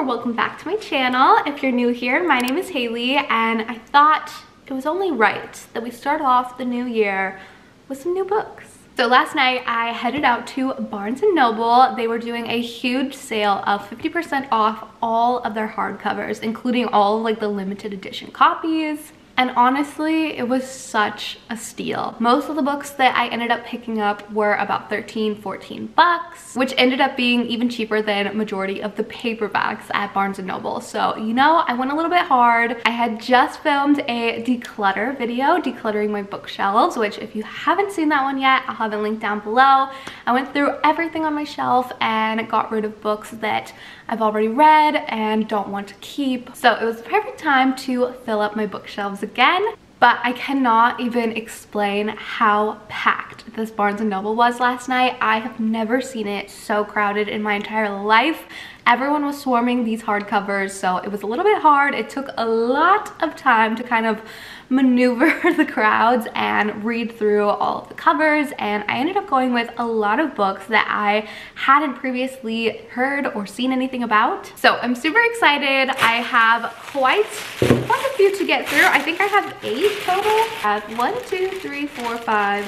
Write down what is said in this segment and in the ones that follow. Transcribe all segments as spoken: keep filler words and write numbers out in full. or welcome back to my channel. If you're new here, my name is Haley, and I thought it was only right that we start off the new year with some new books. So last night I headed out to Barnes and Noble. They were doing a huge sale of fifty percent off all of their hardcovers, including all of, like, the limited edition copies. And honestly, it was such a steal. Most of the books that I ended up picking up were about thirteen, fourteen bucks, which ended up being even cheaper than majority of the paperbacks at Barnes and Noble. So, you know, I went a little bit hard. I had just filmed a declutter video, decluttering my bookshelves, which if you haven't seen that one yet, I'll have it linked down below. I went through everything on my shelf and got rid of books that I've already read and don't want to keep. So it was the perfect time to fill up my bookshelves again, but I cannot even explain how packed this Barnes and Noble was last night. I have never seen it so crowded in my entire life. Everyone was swarming these hardcovers, so it was a little bit hard. It took a lot of time to kind of maneuver the crowds and read through all of the covers, and I ended up going with a lot of books that I hadn't previously heard or seen anything about. So I'm super excited. I have quite, quite a few to get through. I think I have eight total. I have one, two, three, four, five,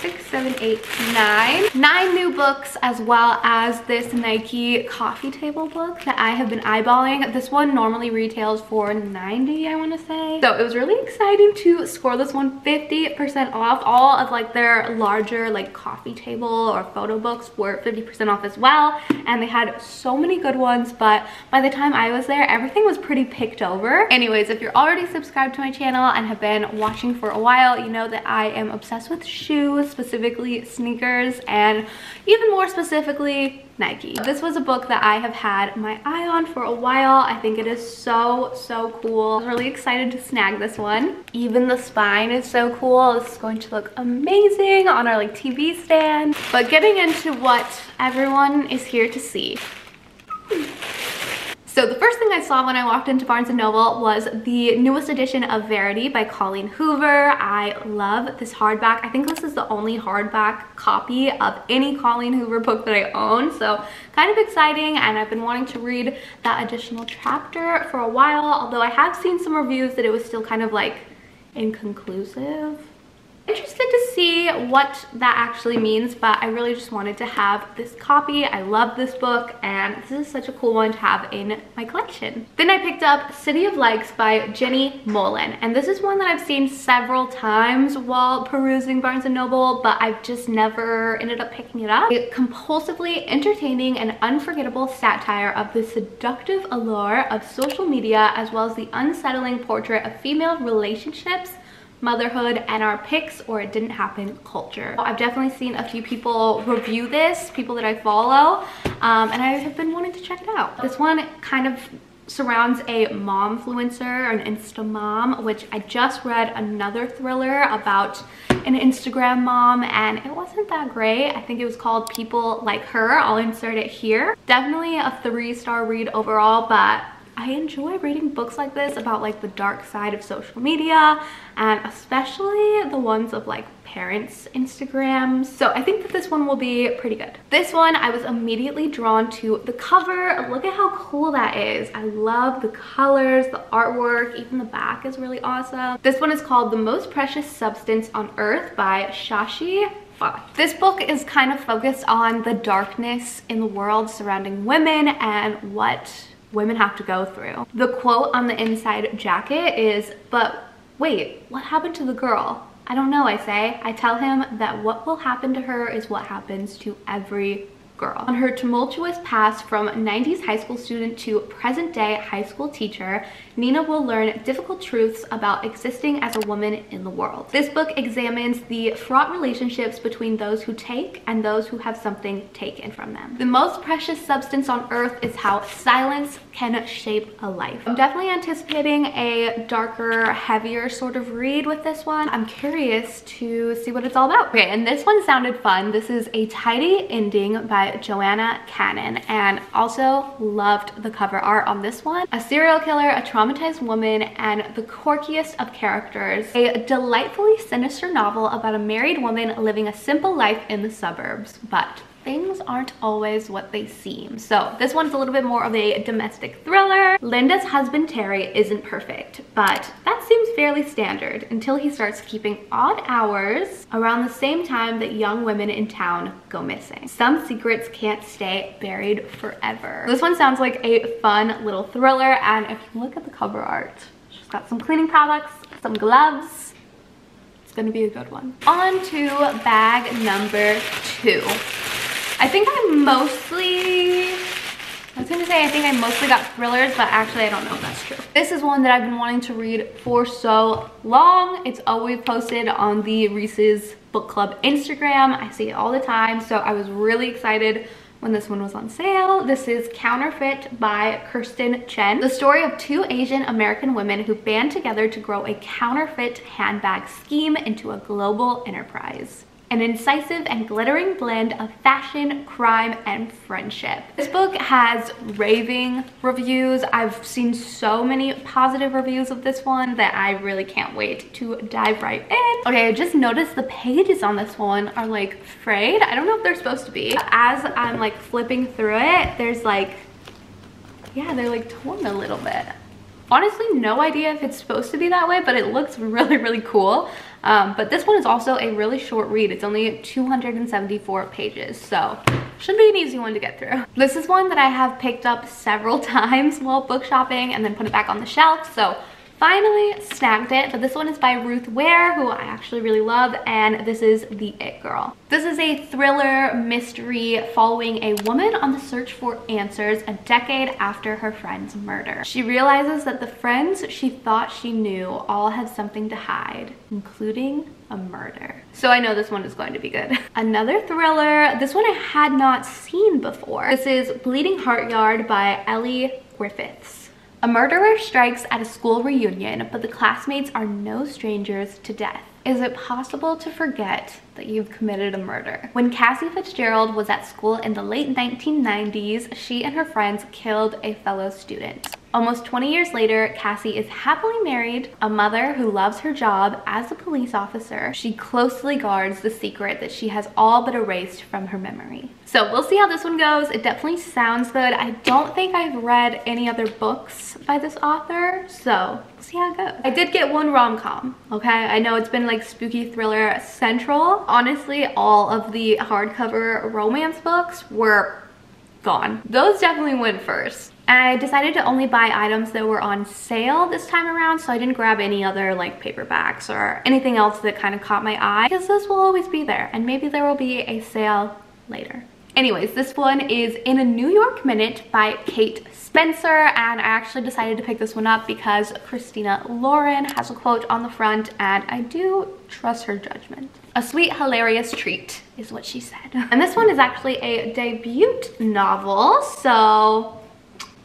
six, seven, eight, nine. Nine new books, as well as this Nike coffee table book that I have been eyeballing. This one normally retails for ninety dollars, I wanna say. So it was really exciting to score this one fifty percent off. All of, like, their larger, like, coffee table or photo books were fifty percent off as well. And they had so many good ones, but by the time I was there, everything was pretty picked over. Anyways, if you're already subscribed to my channel and have been watching for a while, you know that I am obsessed with shoes, specifically sneakers, and even more specifically Nike. This was a book that I have had my eye on for a while. I think it is so, so cool. I was really excited to snag this one. Even the spine is so cool. This is going to look amazing on our, like, T V stand. But getting into what everyone is here to see. So the first thing I saw when I walked into Barnes and Noble was the newest edition of Verity by Colleen Hoover. I love this hardback. I think this is the only hardback copy of any Colleen Hoover book that I own, so kind of exciting, and I've been wanting to read that additional chapter for a while, although I have seen some reviews that it was still kind of, like, inconclusive. Interested to see what that actually means, but I really just wanted to have this copy. I love this book, and this is such a cool one to have in my collection. Then I picked up City of Likes by Jenny Mollen, and this is one that I've seen several times while perusing Barnes and Noble, but I've just never ended up picking it up. A compulsively entertaining and unforgettable satire of the seductive allure of social media, as well as the unsettling portrait of female relationships, motherhood, and our picks or it didn't happen culture. I've definitely seen a few people review this, people that I follow, um, and I have been wanting to check it out. This one kind of surrounds a momfluencer, an Insta mom, which I just read another thriller about an Instagram mom, and it wasn't that great. I think it was called People Like Her. I'll insert it here. Definitely a three-star read overall, but I enjoy reading books like this about, like, the dark side of social media, and especially the ones of, like, parents' Instagrams. So I think that this one will be pretty good. This one, I was immediately drawn to the cover. Look at how cool that is. I love the colors, the artwork, even the back is really awesome. This one is called The Most Precious Substance on Earth by Shashi Phad. This book is kind of focused on the darkness in the world surrounding women and what women have to go through. The quote on the inside jacket is, "But wait, what happened to the girl? I don't know, I say. I tell him that what will happen to her is what happens to every girl." On her tumultuous past from nineties high school student to present day high school teacher, Nina will learn difficult truths about existing as a woman in the world. This book examines the fraught relationships between those who take and those who have something taken from them. The most precious substance on earth is how silence can shape a life. I'm definitely anticipating a darker, heavier sort of read with this one. I'm curious to see what it's all about. Okay, and this one sounded fun. This is A Tidy Ending by Joanna Cannon, and also loved the cover art on this one. A serial killer, a traumatized woman, and the quirkiest of characters. A delightfully sinister novel about a married woman living a simple life in the suburbs, but things aren't always what they seem. So this one's a little bit more of a domestic thriller. Linda's husband Terry isn't perfect, but that seems fairly standard until he starts keeping odd hours around the same time that young women in town go missing. Some secrets can't stay buried forever. This one sounds like a fun little thriller, and if you look at the cover art, she's got some cleaning products, some gloves. It's gonna be a good one. On to bag number two. I think I mostly, I was gonna say I think I mostly got thrillers, but actually I don't know if that's true. This is one that I've been wanting to read for so long. It's always posted on the Reese's Book Club Instagram. I see it all the time, so I was really excited when this one was on sale. This is Counterfeit by Kirsten Chen. The story of two Asian American women who band together to grow a counterfeit handbag scheme into a global enterprise. An incisive and glittering blend of fashion, crime, and friendship. This book has raving reviews. I've seen so many positive reviews of this one that I really can't wait to dive right in. Okay, I just noticed the pages on this one are like frayed. I don't know if they're supposed to be. As I'm like flipping through it, there's like, yeah, they're like torn a little bit. Honestly, no idea if it's supposed to be that way, but it looks really, really cool. Um, but this one is also a really short read. It's only two hundred seventy-four pages, so should be an easy one to get through. This is one that I have picked up several times while book shopping and then put it back on the shelf, so finally snagged it. But this one is by Ruth Ware, who I actually really love, and this is The It Girl. This is a thriller mystery following a woman on the search for answers a decade after her friend's murder. She realizes that the friends she thought she knew all have something to hide, including a murder. So I know this one is going to be good. Another thriller. This one I had not seen before. This is Bleeding Heart Yard by Ellie Griffiths. A murderer strikes at a school reunion, but the classmates are no strangers to death. Is it possible to forget that you've committed a murder? When Cassie Fitzgerald was at school in the late nineteen nineties, she and her friends killed a fellow student. Almost twenty years later, Cassie is happily married, a mother who loves her job as a police officer. She closely guards the secret that she has all but erased from her memory. So we'll see how this one goes. It definitely sounds good. I don't think I've read any other books by this author, so we'll see how it goes. I did get one rom-com, okay? I know it's been like spooky thriller central. Honestly, all of the hardcover romance books were gone. Those definitely went first. I decided to only buy items that were on sale this time around, so I didn't grab any other like paperbacks or anything else that kind of caught my eye, because those will always be there and maybe there will be a sale later. Anyways, this one is In a New York Minute by Kate Spencer, and I actually decided to pick this one up because Christina Lauren has a quote on the front and I do trust her judgment. A sweet, hilarious treat is what she said. And this one is actually a debut novel, so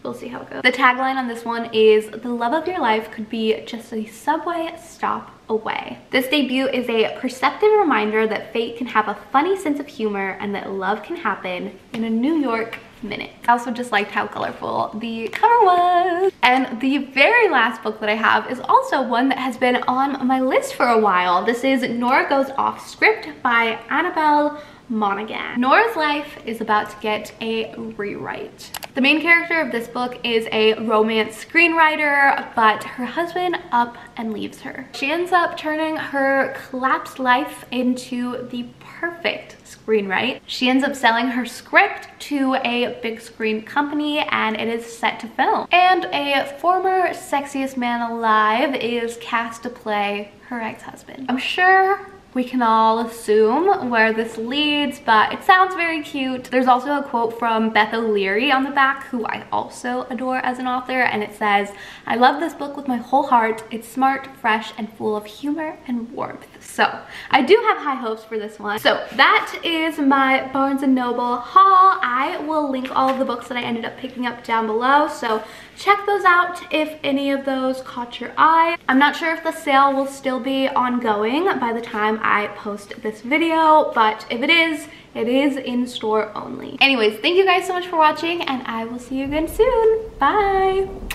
we'll see how it goes. The tagline on this one is, the love of your life could be just a subway stop away. This debut is a perceptive reminder that fate can have a funny sense of humor and that love can happen in a New York minute. I also just liked how colorful the cover was. And the very last book that I have is also one that has been on my list for a while. This is Nora Goes Off Script by Annabelle Monaghan. Nora's life is about to get a rewrite. The main character of this book is a romance screenwriter, but her husband up and leaves her. She ends up turning her collapsed life into the perfect screenwrite. She ends up selling her script to a big screen company and it is set to film. And a former sexiest man alive is cast to play her ex-husband. I'm sure we can all assume where this leads, but it sounds very cute. There's also a quote from Beth O'Leary on the back, who I also adore as an author, and it says, I love this book with my whole heart. It's smart, fresh, and full of humor and warmth. So I do have high hopes for this one. So that is my Barnes and Noble haul. I will link all of the books that I ended up picking up down below, so check those out if any of those caught your eye. I'm not sure if the sale will still be ongoing by the time I post this video, but if it is, it is in store only. Anyways, thank you guys so much for watching, and I will see you again soon. Bye!